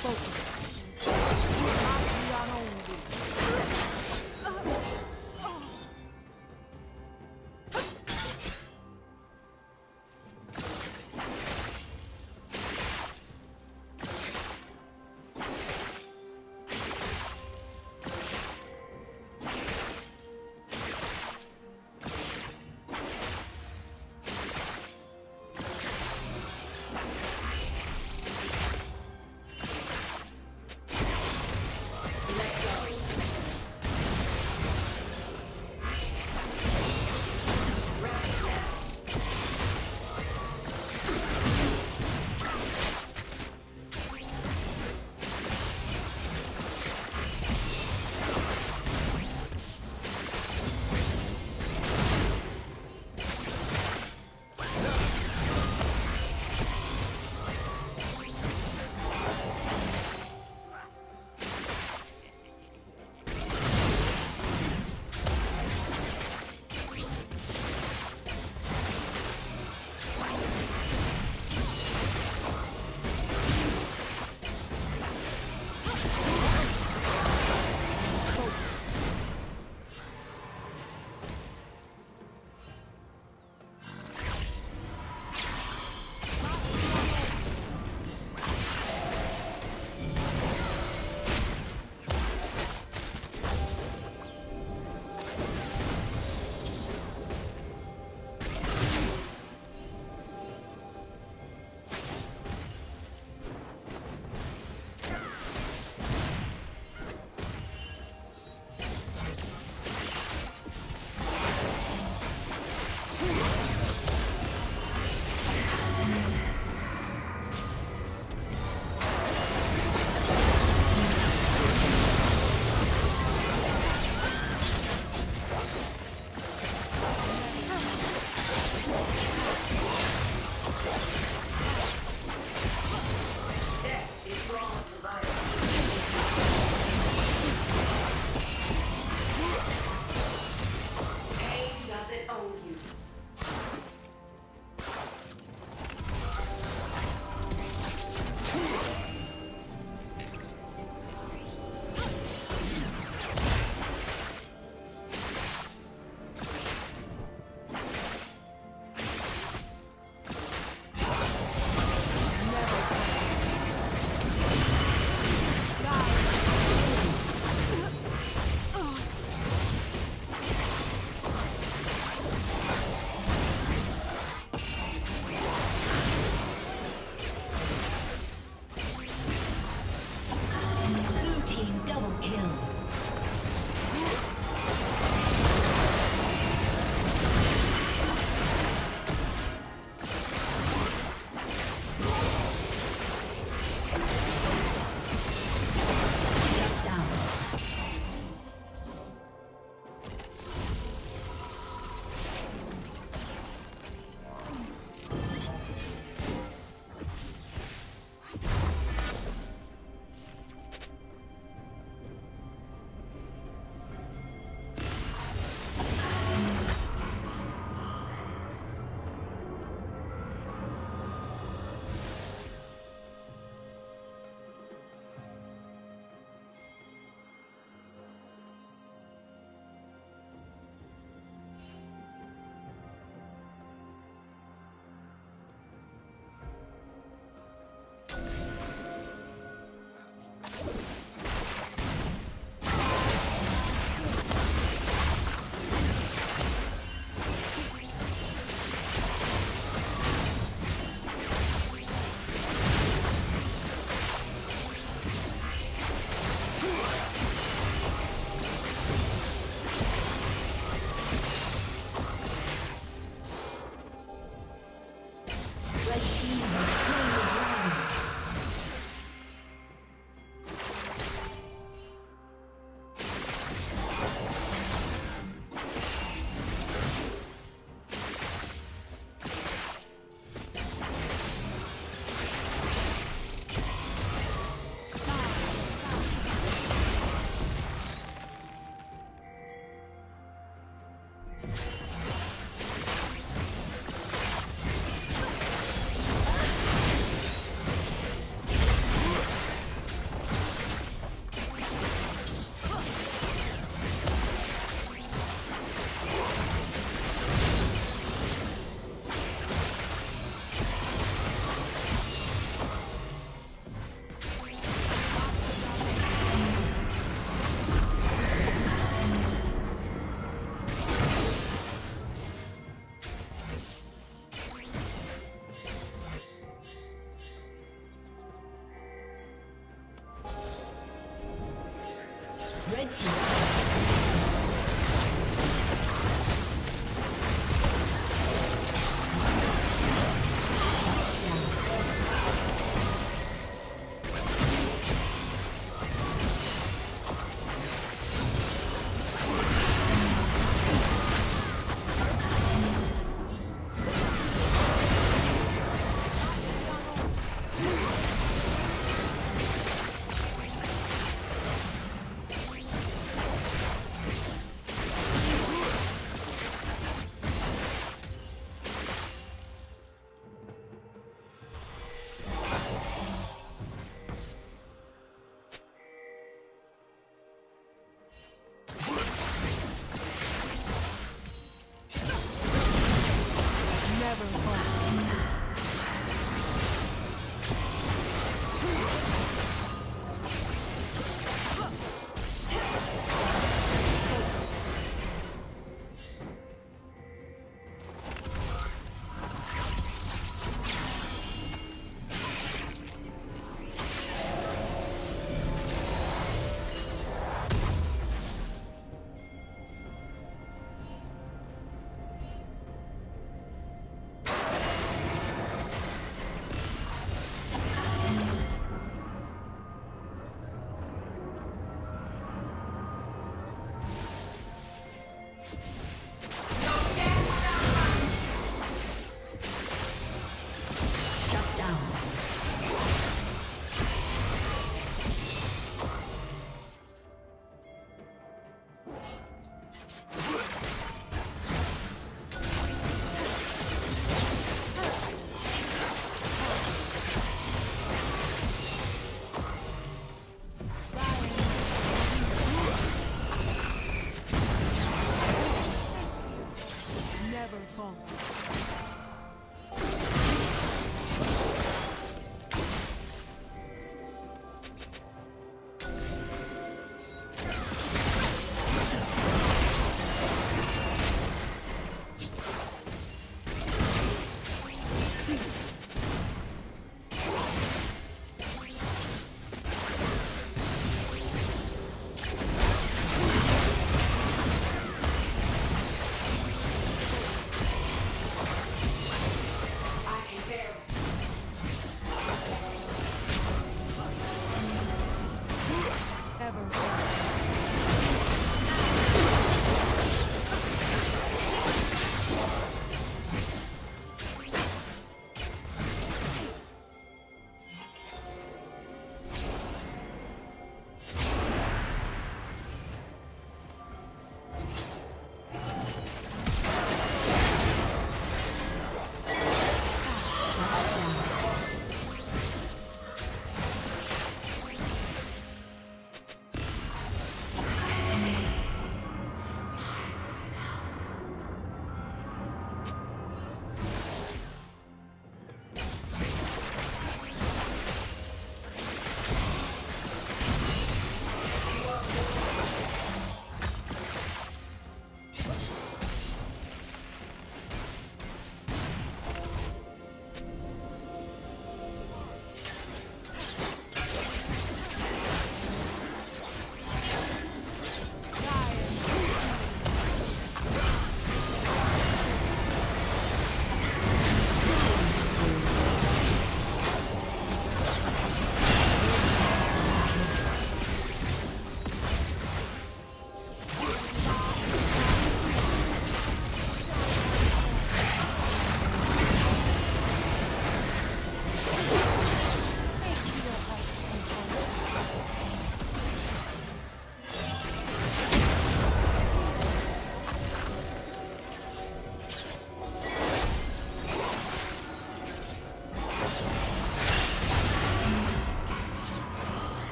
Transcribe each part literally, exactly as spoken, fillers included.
Focus. Not beyond only.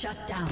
Shut down.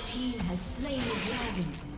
team has slain the dragon.